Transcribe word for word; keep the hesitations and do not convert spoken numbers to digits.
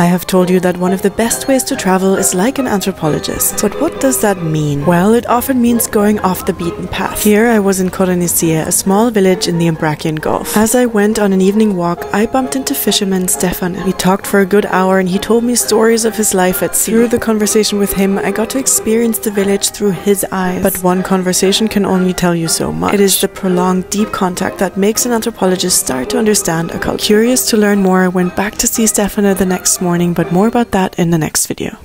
I have told you that one of the best ways to travel is like an anthropologist. But what does that mean? Well, it often means going off the beaten path. Here I was in Koronisia, a small village in the Ambracian Gulf. As I went on an evening walk, I bumped into fisherman Stefano. We talked for a good hour and he told me stories of his life at sea. Through the conversation with him, I got to experience the village through his eyes. But one conversation can only tell you so much. It is the prolonged, deep contact that makes an anthropologist start to understand a culture. Curious to learn more, I went back to see Stefano the next morning, but more about that in the next video.